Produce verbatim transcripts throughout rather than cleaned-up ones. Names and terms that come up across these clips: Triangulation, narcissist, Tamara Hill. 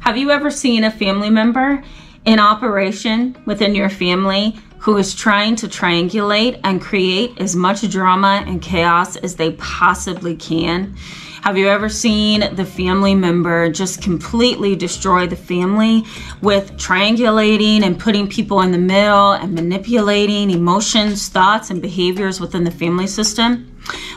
Have you ever seen a family member in operation within your family who is trying to triangulate and create as much drama and chaos as they possibly can? Have you ever seen the family member just completely destroy the family with triangulating and putting people in the middle and manipulating emotions, thoughts, and behaviors within the family system?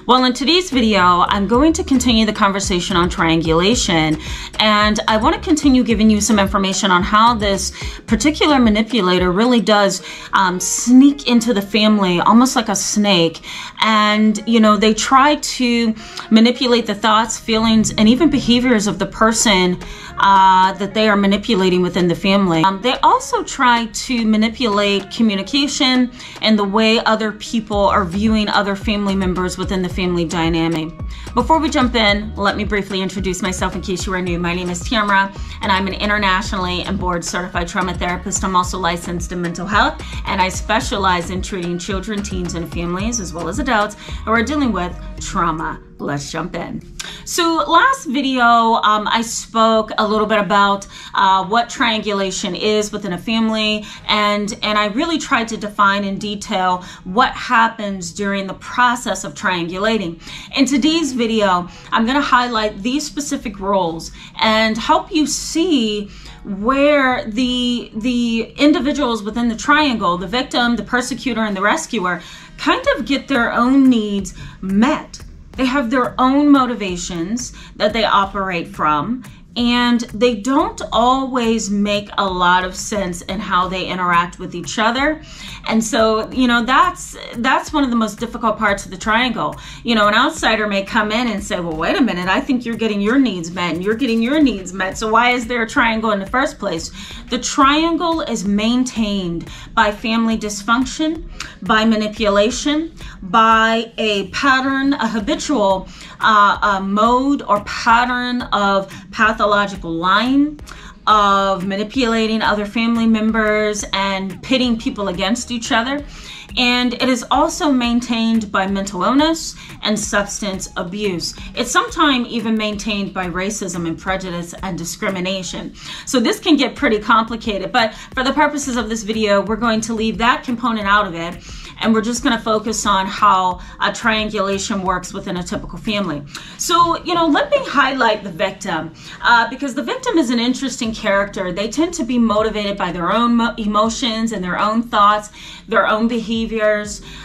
Well, in today's video, I'm going to continue the conversation on triangulation, and I want to continue giving you some information on how this particular manipulator really does um, sneak into the family, almost like a snake. And, you know, they try to manipulate the thoughts, feelings, and even behaviors of the person uh, that they are manipulating within the family. Um, they also try to manipulate communication and the way other people are viewing other family members within the family dynamic. Before we jump in, let me briefly introduce myself in case you are new. My name is Tamara, and I'm an internationally and board certified trauma therapist. I'm also licensed in mental health, and I specialize in treating children, teens, and families, as well as adults who are dealing with trauma. Let's jump in. So last video, um, I spoke a little bit about uh, what triangulation is within a family, and, and I really tried to define in detail what happens during the process of triangulating. In today's video, I'm gonna highlight these specific roles and help you see where the, the individuals within the triangle, the victim, the persecutor, and the rescuer, kind of get their own needs met. They have their own motivations that they operate from, and they don't always make a lot of sense in how they interact with each other. And so, you know, that's that's one of the most difficult parts of the triangle. You know, an outsider may come in and say, well, wait a minute, I think you're getting your needs met and you're getting your needs met, so why is there a triangle in the first place? The triangle is maintained by family dysfunction, by manipulation, by a pattern, a habitual uh, a mode or pattern of pathology, pathological line of manipulating other family members and pitting people against each other. And it is also maintained by mental illness and substance abuse. It's sometimes even maintained by racism and prejudice and discrimination. So this can get pretty complicated, but for the purposes of this video, we're going to leave that component out of it, and we're just gonna focus on how a triangulation works within a typical family. So, you know, let me highlight the victim, uh, because the victim is an interesting character. They tend to be motivated by their own emotions and their own thoughts, their own behavior.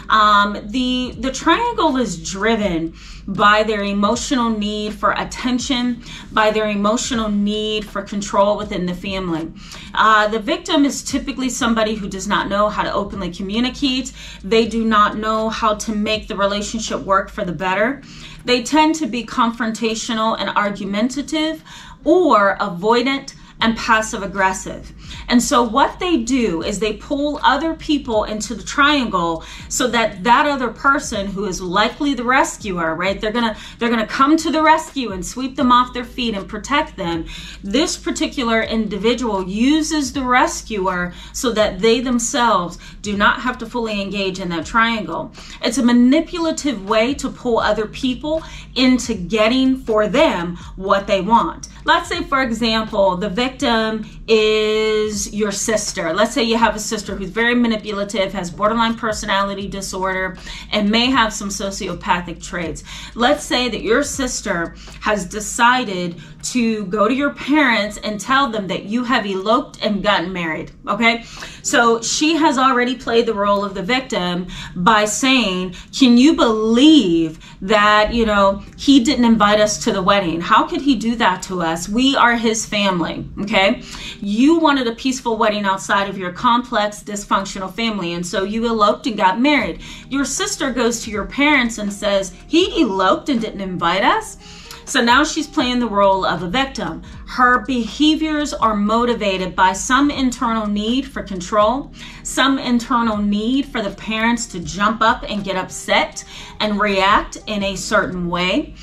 Um, the, the triangle is driven by their emotional need for attention, by their emotional need for control within the family. Uh, the victim is typically somebody who does not know how to openly communicate. They do not know how to make the relationship work for the better. They tend to be confrontational and argumentative, or avoidant and passive aggressive. And so what they do is they pull other people into the triangle so that that other person who is likely the rescuer, right? They're gonna, they're gonna come to the rescue and sweep them off their feet and protect them. This particular individual uses the rescuer so that they themselves do not have to fully engage in that triangle. It's a manipulative way to pull other people into getting for them what they want. Let's say, for example, the victim is your sister. Let's say you have a sister who's very manipulative, has borderline personality disorder, and may have some sociopathic traits. Let's say that your sister has decided to go to your parents and tell them that you have eloped and gotten married, okay? So she has already played the role of the victim by saying, can you believe that, you know, he didn't invite us to the wedding? How could he do that to us? We are his family, okay? You wanted a peaceful wedding outside of your complex, dysfunctional family, and so you eloped and got married. Your sister goes to your parents and says, he eloped and didn't invite us? So now she's playing the role of a victim. Her behaviors are motivated by some internal need for control, some internal need for the parents to jump up and get upset and react in a certain way,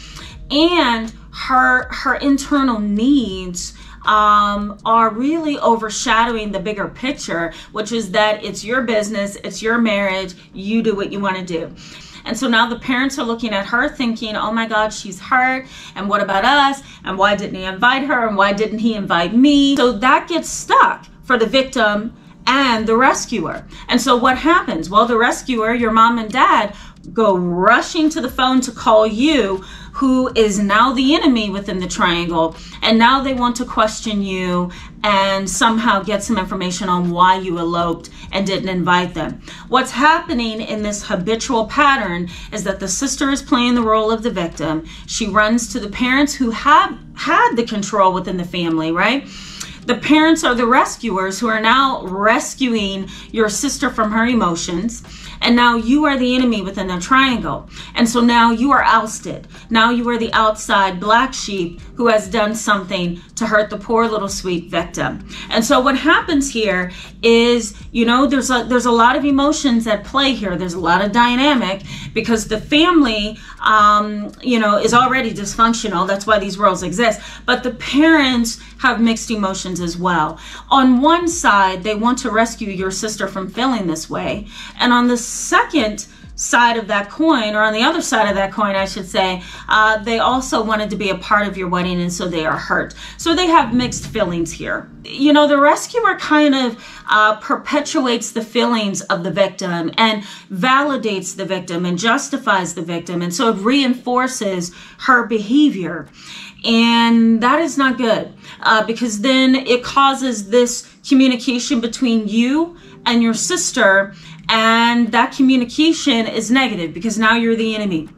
and her her internal needs um, are really overshadowing the bigger picture, which is that it's your business, it's your marriage, you do what you want to do. And so now the parents are looking at her thinking, oh my God, she's hurt, and what about us, and why didn't he invite her, and why didn't he invite me? So that gets stuck for the victim and the rescuer. And so what happens? Well, the rescuer, your mom and dad, go rushing to the phone to call you, who is now the enemy within the triangle, and now they want to question you and somehow get some information on why you eloped and didn't invite them. What's happening in this habitual pattern is that the sister is playing the role of the victim. She runs to the parents who have had the control within the family, right? The parents are the rescuers who are now rescuing your sister from her emotions. And now you are the enemy within the triangle. And so now you are ousted. Now you are the outside black sheep who has done something to hurt the poor little sweet victim. And so what happens here is, you know, there's a, there's a lot of emotions at play here. There's a lot of dynamic because the family, um, you know, is already dysfunctional. That's why these roles exist. But the parents have mixed emotions as well. On one side, they want to rescue your sister from feeling this way. And on the second side of that coin, or on the other side of that coin, I should say, uh, they also wanted to be a part of your wedding, and so they are hurt. So they have mixed feelings here. You know, the rescuer kind of uh, perpetuates the feelings of the victim and validates the victim and justifies the victim. And so it reinforces her behavior. And that is not good uh, because then it causes this communication between you and your sister, and that communication is negative because now you're the enemy,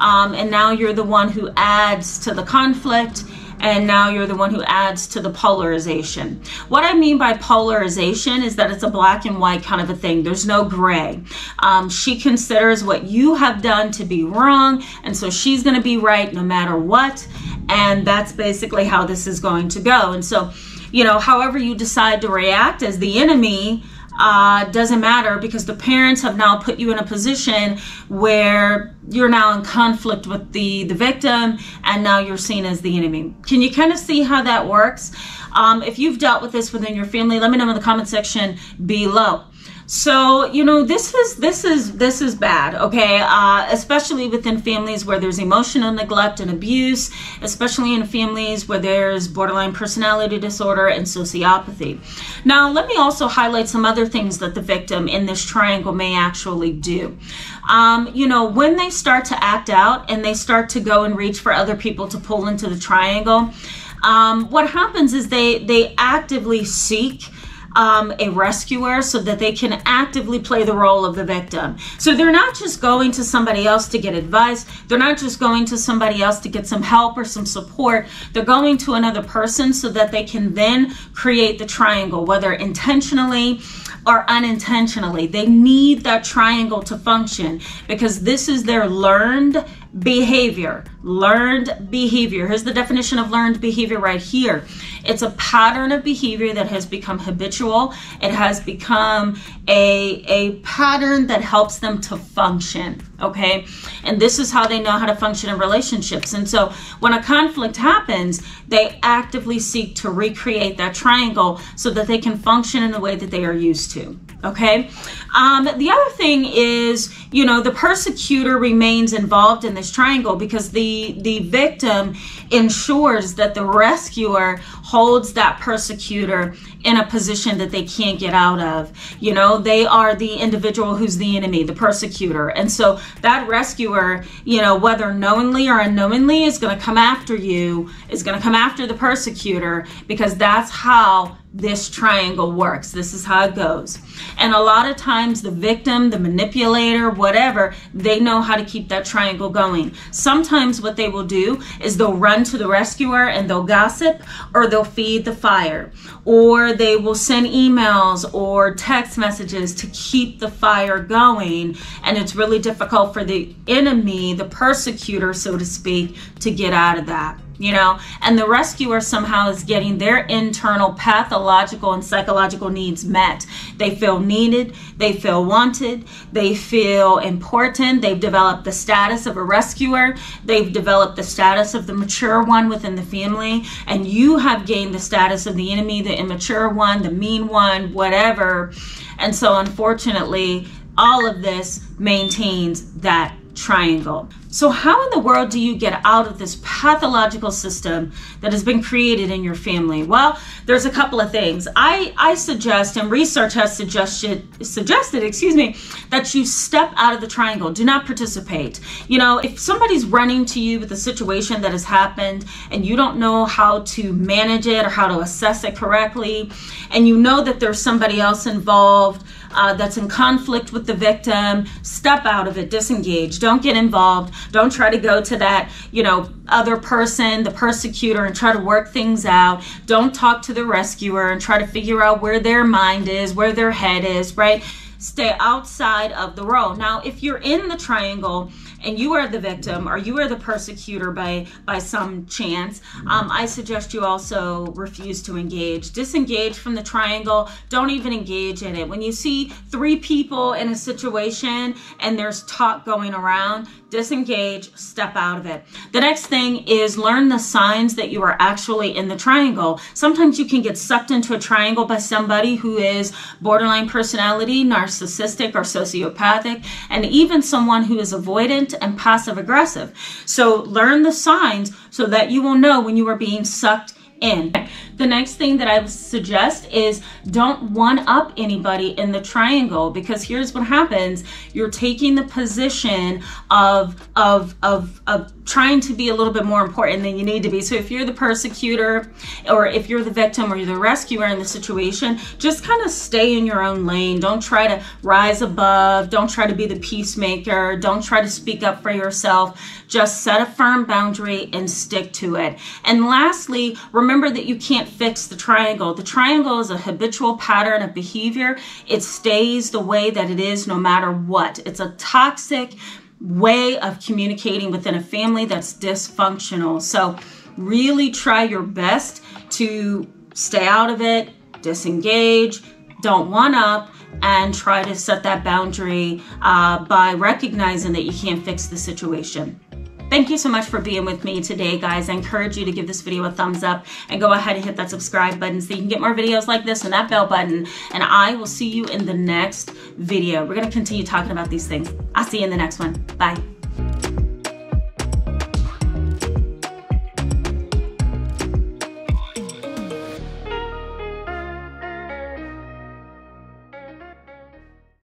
um, and now you're the one who adds to the conflict, and now you're the one who adds to the polarization. What I mean by polarization is that it's a black and white kind of a thing. There's no gray. Um, she considers what you have done to be wrong, and so she's going to be right no matter what, and that's basically how this is going to go. And so, you know, however you decide to react as the enemy, Uh, doesn't matter because the parents have now put you in a position where you're now in conflict with the, the victim, and now you're seen as the enemy. Can you kind of see how that works? Um, if you've dealt with this within your family, let me know in the comment section below. So, you know, this is, this is, this is bad, okay? Uh, especially within families where there's emotional neglect and abuse, especially in families where there's borderline personality disorder and sociopathy. Now, let me also highlight some other things that the victim in this triangle may actually do. Um, you know, when they start to act out and they start to go and reach for other people to pull into the triangle, um, what happens is they, they actively seek Um, a rescuer so that they can actively play the role of the victim. So they're not just going to somebody else to get advice. They're not just going to somebody else to get some help or some support. They're going to another person so that they can then create the triangle, whether intentionally or unintentionally. They need that triangle to function because this is their learned behavior. Learned behavior. Here's the definition of learned behavior right here. It's a pattern of behavior that has become habitual. It has become a, a pattern that helps them to function, okay? And this is how they know how to function in relationships. And so when a conflict happens, they actively seek to recreate that triangle so that they can function in the way that they are used to, okay? Um, the other thing is, you know, the persecutor remains involved in this triangle because the, the victim ensures that the rescuer holds that persecutor in a position that they can't get out of. You know, they are the individual who's the enemy, the persecutor. And so that rescuer, you know, whether knowingly or unknowingly, is going to come after you, is going to come after the persecutor, because that's how this triangle works. This is how it goes. And a lot of times the victim, the manipulator, whatever, they know how to keep that triangle going. Sometimes what they will do is they'll run to the rescuer and they'll gossip, or they'll feed the fire, or they will send emails or text messages to keep the fire going. And it's really difficult for the enemy, the persecutor, so to speak, to get out of that. You know, and the rescuer somehow is getting their internal pathological and psychological needs met. They feel needed, they feel wanted, they feel important. They've developed the status of a rescuer, they've developed the status of the mature one within the family, and you have gained the status of the enemy, the immature one, the mean one, whatever. And so unfortunately, all of this maintains that triangle. So how in the world do you get out of this pathological system that has been created in your family? Well, there's a couple of things. I, I suggest, and research has suggested, suggested, excuse me, that you step out of the triangle. Do not participate. You know, if somebody's running to you with a situation that has happened and you don't know how to manage it or how to assess it correctly, and you know that there's somebody else involved Uh, that's in conflict with the victim, step out of it, disengage, don't get involved, don't try to go to that, you know, other person, the persecutor, and try to work things out. Don't talk to the rescuer and try to figure out where their mind is, where their head is, right? Stay outside of the role. Now, if you're in the triangle and you are the victim or you are the persecutor by, by some chance, um, I suggest you also refuse to engage. Disengage from the triangle. Don't even engage in it. When you see three people in a situation and there's talk going around, disengage, step out of it. The next thing is learn the signs that you are actually in the triangle. Sometimes you can get sucked into a triangle by somebody who is borderline personality, narcissistic, or sociopathic, and even someone who is avoidant and passive aggressive. So learn the signs so that you will know when you are being sucked in. The next thing that I would suggest is don't one-up anybody in the triangle, because here's what happens. You're taking the position of, of, of, of trying to be a little bit more important than you need to be. So if you're the persecutor, or if you're the victim, or you're the rescuer in the situation, just kind of stay in your own lane. Don't try to rise above. Don't try to be the peacemaker. Don't try to speak up for yourself. Just set a firm boundary and stick to it. And lastly, remember that you can't fix the triangle. The triangle is a habitual pattern of behavior. It stays the way that it is no matter what. It's a toxic way of communicating within a family that's dysfunctional. So really try your best to stay out of it, disengage, don't one-up, and try to set that boundary uh, by recognizing that you can't fix the situation. Thank you so much for being with me today, guys. I encourage you to give this video a thumbs up and go ahead and hit that subscribe button so you can get more videos like this, and that bell button. And I will see you in the next video. We're going to continue talking about these things. I'll see you in the next one. Bye.